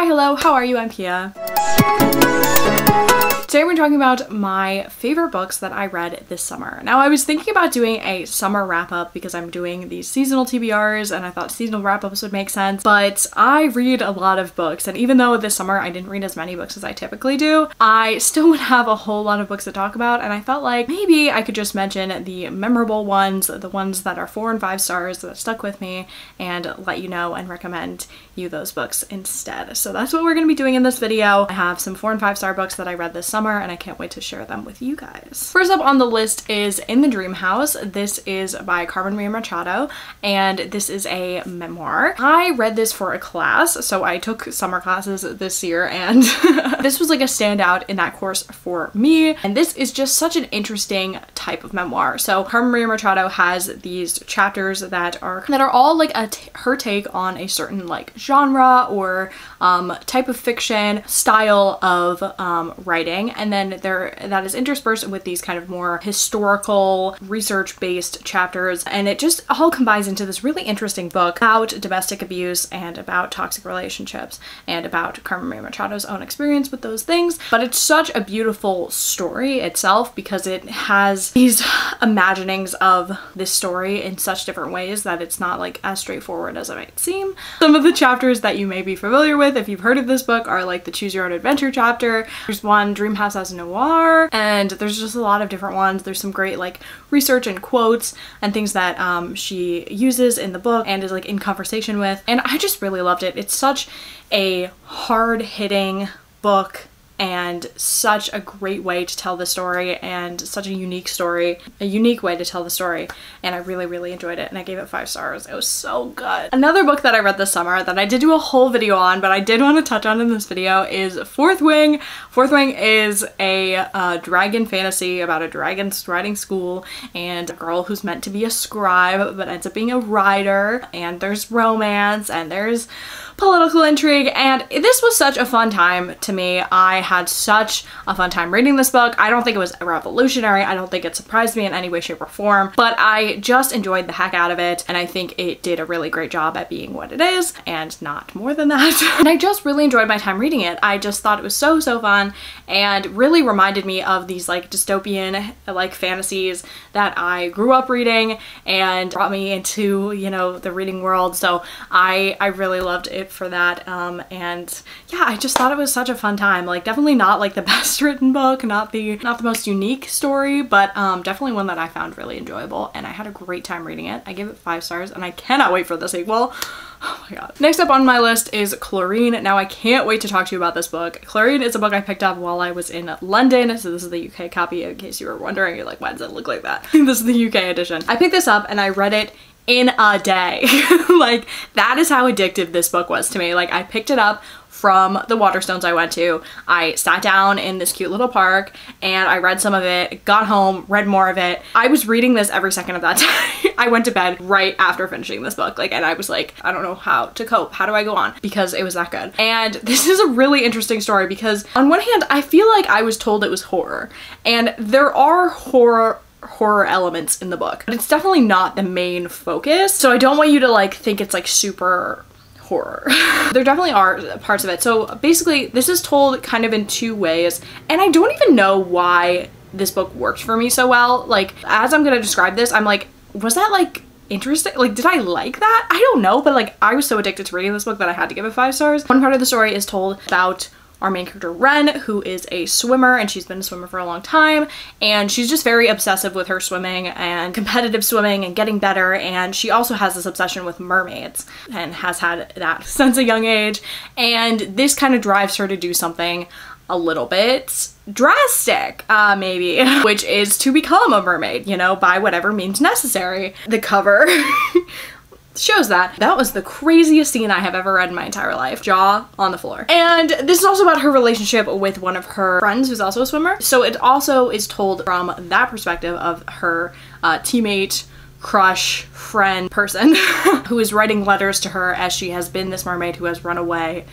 Hi, hello, how are you? I'm Pia. Today we're talking about my favorite books that I read this summer. Now I was thinking about doing a summer wrap up because I'm doing these seasonal TBRs and I thought seasonal wrap ups would make sense, but I read a lot of books, and even though this summer I didn't read as many books as I typically do, I still would have a whole lot of books to talk about, and I felt like maybe I could just mention the memorable ones, the ones that are 4 and 5 stars that stuck with me, and let you know and recommend you those books instead. So that's what we're going to be doing in this video. I have some 4 and 5 star books that I read this summer, and I can't wait to share them with you guys. First up on the list is In the Dream House. This is by Carmen Maria Machado, and this is a memoir. I read this for a class, so I took summer classes this year, and this was like a standout in that course for me, and this is just such an interesting type of memoir. So Carmen Maria Machado has these chapters that are all like her take on a certain like genre or type of fiction, style of writing. And then that is interspersed with these kind of more historical, research-based chapters, and it just all combines into this really interesting book about domestic abuse and about toxic relationships and about Carmen Maria Machado's own experience with those things. But it's such a beautiful story itself because it has these imaginings of this story in such different ways that it's not like as straightforward as it might seem. Some of the chapters that you may be familiar with if you've heard of this book are like the Choose Your Own Adventure chapter. There's one, Dream House as Noir, and there's just a lot of different ones. There's some great like research and quotes and things that she uses in the book and is like in conversation with, and I just really loved it. It's such a hard-hitting book and such a great way to tell the story, and such a unique way to tell the story, and I really, really enjoyed it, and I gave it 5 stars. It was so good. Another book that I read this summer that I did do a whole video on, but I did want to touch on in this video, is Fourth Wing. Fourth Wing is a dragon fantasy about a dragon riding school and a girl who's meant to be a scribe but ends up being a rider, and there's romance and there's political intrigue, and this was such a fun time to me. I had such a fun time reading this book. I don't think it was revolutionary. I don't think it surprised me in any way, shape, or form, but I just enjoyed the heck out of it, and I think it did a really great job at being what it is and not more than that. And I just really enjoyed my time reading it. I just thought it was so, so fun, and really reminded me of these like dystopian like fantasies that I grew up reading and brought me into, you know, the reading world. So I really loved it for that, and yeah, I just thought it was such a fun time. Like, definitely not like the best written book, not the most unique story, but definitely one that I found really enjoyable, and I had a great time reading it. I give it 5 stars, and I cannot wait for the sequel. Oh my god. Next up on my list is Chlorine. Now I can't wait to talk to you about this book. Chlorine is a book I picked up while I was in London, so this is the UK copy, in case you were wondering. You're like, why does it look like that? This is the UK edition. I picked this up and I read it in a day. Like, that is how addictive this book was to me. Like, I picked it up from the Waterstones I went to. I sat down in this cute little park and I read some of it, got home, read more of it. I was reading this every second of that time. I went to bed right after finishing this book, like, and I was like, I don't know how to cope. How do I go on? Because it was that good. And this is a really interesting story because on one hand, I feel like I was told it was horror, and there are horror elements in the book, but it's definitely not the main focus. So I don't want you to like think it's like super horror. There definitely are parts of it. So basically this is told kind of in 2 ways, and I don't even know why this book worked for me so well. Like, as I'm gonna describe this, I'm like, was that like interesting? Like, did I like that? I don't know, but like, I was so addicted to reading this book that I had to give it 5 stars. One part of the story is told about our main character Ren, who is a swimmer, and she's been a swimmer for a long time, and she's just very obsessive with her swimming and competitive swimming and getting better, and she also has this obsession with mermaids and has had that since a young age, and this kind of drives her to do something a little bit drastic, maybe, which is to become a mermaid, you know, by whatever means necessary. The cover shows that. That was the craziest scene I have ever read in my entire life. Jaw on the floor. And this is also about her relationship with one of her friends who's also a swimmer. So it also is told from that perspective of her teammate crush, friend, person who is writing letters to her, as she has been this mermaid who has run away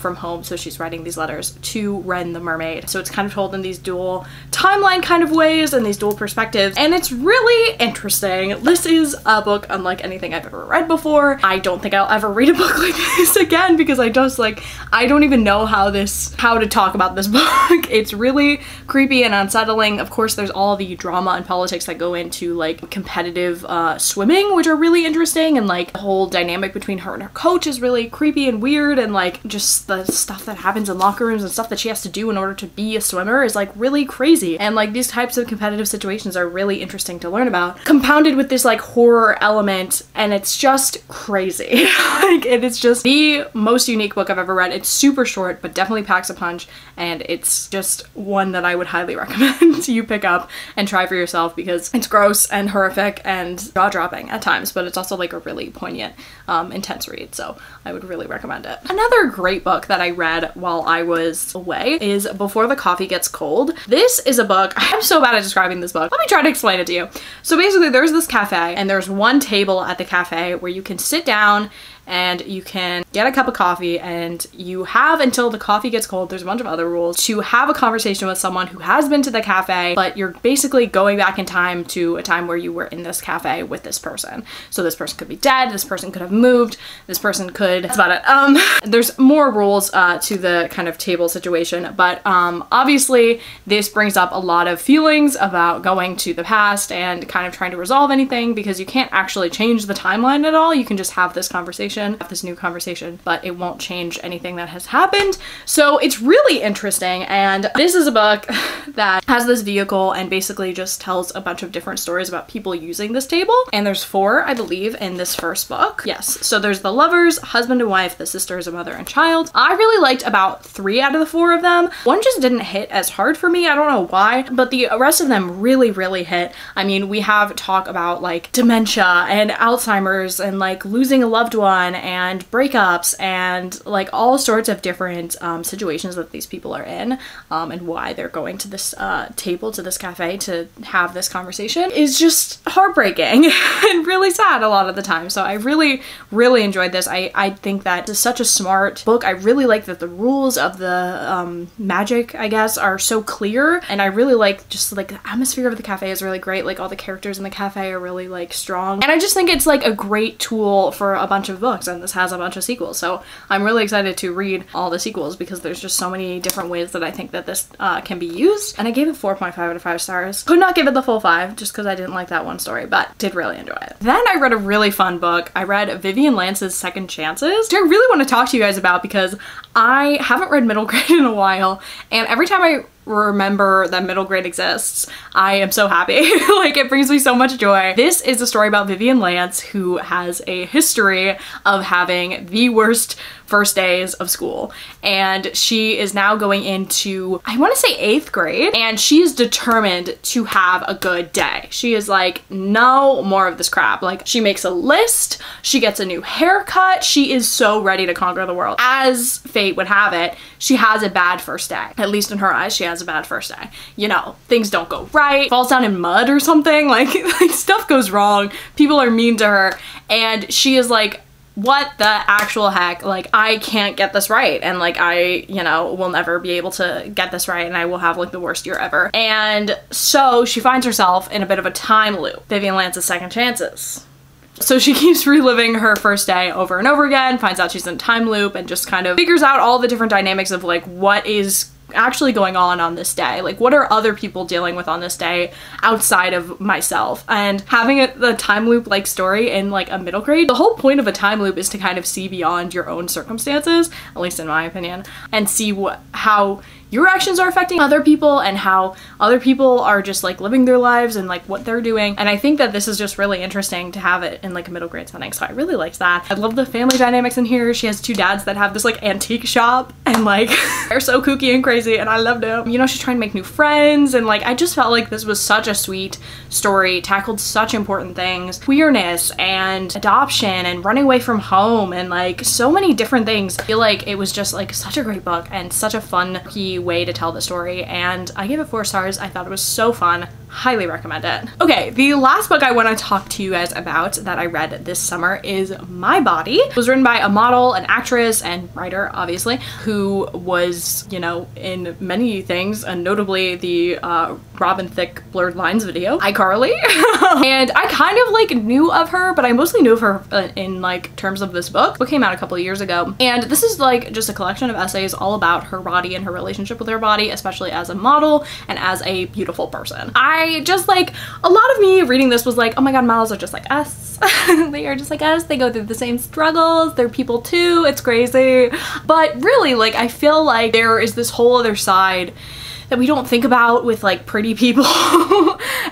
from home. So she's writing these letters to Ren the mermaid. So it's kind of told in these dual timeline kind of ways and these dual perspectives, and it's really interesting. This is a book unlike anything I've ever read before. I don't think I'll ever read a book like this again, because I just, like, I don't even know how to talk about this book. It's really creepy and unsettling. Of course, there's all the drama and politics that go into, like, competitive swimming, which are really interesting, and like the whole dynamic between her and her coach is really creepy and weird, and like just the stuff that happens in locker rooms and stuff that she has to do in order to be a swimmer is like really crazy, and like these types of competitive situations are really interesting to learn about, compounded with this like horror element, and it's just crazy. Like, it is just the most unique book I've ever read. It's super short, but definitely packs a punch, and it's just one that I would highly recommend you pick up and try for yourself, because it's gross and horrific and jaw-dropping at times, but it's also like a really poignant, intense read, so I would really recommend it. Another great book that I read while I was away is Before the Coffee Gets Cold. This is a book, I'm so bad at describing this book. Let me try to explain it to you. So basically there's this cafe, and there's one table at the cafe where you can sit down and you can get a cup of coffee, and you have until the coffee gets cold, there's a bunch of other rules, to have a conversation with someone who has been to the cafe, but you're basically going back in time to a time where you were in this cafe with this person. So this person could be dead, this person could have moved, this person could, that's about it. There's more rules to the kind of table situation, but obviously this brings up a lot of feelings about going to the past and kind of trying to resolve anything, because you can't actually change the timeline at all. You can just have this conversation, have this new conversation, but it won't change anything that has happened. So it's really interesting, and this is a book that has this vehicle and basically just tells a bunch of different stories about people using this table, and there's 4, I believe, in this first book. Yes, so there's the lovers, husband and wife, the sisters, a mother and child. I really liked about 3 out of the 4 of them. One just didn't hit as hard for me, I don't know why, but the rest of them really, really hit. I mean, we have talk about like dementia and Alzheimer's and like losing a loved one and breakups and like all sorts of different situations that these people are in, and why they're going to this table, to this cafe, to have this conversation is just heartbreaking and really sad a lot of the time. So I really, really enjoyed this. I think that it's such a smart book. I really like that the rules of the magic, I guess, are so clear, and I really like just like the atmosphere of the cafe is really great. Like all the characters in the cafe are really like strong, and I just think it's like a great tool for a bunch of books, and this has a bunch of sequels, so I'm really excited to read all the sequels, because there's just so many different ways that I think that this can be used. And I gave it 4.5 out of 5 stars. Could not give it the full 5 just because I didn't like that one story, but did really enjoy it. Then I read a really fun book. I read Vivian Lance's Second Chances, which I really want to talk to you guys about, because I haven't read middle grade in a while, and every time I remember that middle grade exists, I am so happy. Like, it brings me so much joy. This is a story about Vivian Lance, who has a history of having the worst first days of school, and she is now going into, I want to say, 8th grade, and she is determined to have a good day. She is like, no more of this crap. Like, she makes a list, she gets a new haircut, she is so ready to conquer the world. As fate would have it, she has a bad first day. At least in her eyes, she has a bad first day. You know, things don't go right, falls down in mud or something, like stuff goes wrong, people are mean to her, and she is like, what the actual heck, like, I can't get this right, and like I, you know, will never be able to get this right, and I will have like the worst year ever. And so she finds herself in a bit of a time loop. Vivian Lance's Second Chances. So she keeps reliving her first day over and over again, finds out she's in a time loop, and just kind of figures out all the different dynamics of like what is actually going on this day, like what are other people dealing with on this day outside of myself. And having the time loop like story in like a middle grade, the whole point of a time loop is to kind of see beyond your own circumstances, at least in my opinion, and see how your actions are affecting other people, and how other people are just like living their lives and like what they're doing. And I think that this is just really interesting to have it in like a middle grade setting, so I really liked that. I love the family dynamics in here. She has 2 dads that have this like antique shop, and like they're so kooky and crazy, and I loved them. You know, she's trying to make new friends, and like I just felt like this was such a sweet story, tackled such important things, queerness and adoption and running away from home and like so many different things. I feel like it was just like such a great book and such a fun key way to tell the story, and I gave it 4 stars. I thought it was so fun. highly recommend it. Okay, the last book I want to talk to you guys about that I read this summer is My Body. It was written by a model, an actress, and writer, obviously, who was, you know, in many things, and notably the Robin Thicke Blurred Lines video, iCarly. And I kind of like knew of her, but I mostly knew of her in like terms of this book. It came out a couple of years ago. And this is like just a collection of essays all about her body and her relationship with her body, especially as a model and as a beautiful person. I just like, a lot of me reading this was like, oh my God, models are just like us. They are just like us. They go through the same struggles. They're people too. It's crazy. But really, like, I feel like there is this whole other side that we don't think about with like pretty people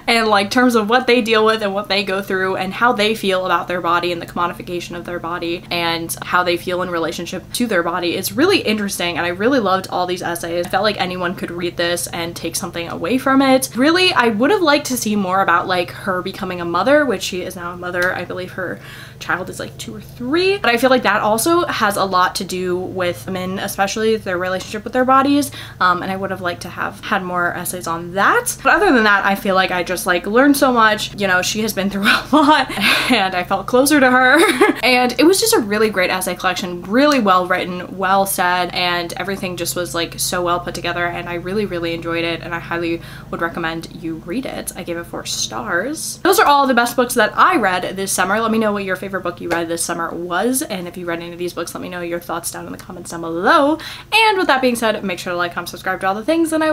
and like terms of what they deal with and what they go through and how they feel about their body and the commodification of their body and how they feel in relationship to their body. It's really interesting, and I really loved all these essays. I felt like anyone could read this and take something away from it. Really, I would have liked to see more about like her becoming a mother, which she is now a mother. I believe her child is like 2 or 3, but I feel like that also has a lot to do with women, especially their relationship with their bodies, and I would have liked to have had more essays on that. But other than that, I feel like I just like learned so much. You know, she has been through a lot and I felt closer to her. And it was just a really great essay collection, really well written, well said, and everything just was like so well put together, and I really, really enjoyed it, and I highly would recommend you read it. I gave it 4 stars. Those are all the best books that I read this summer. Let me know what your favorite book you read this summer was, and if you read any of these books, let me know your thoughts down in the comments down below. And with that being said, make sure to like, comment, subscribe to all the things, and I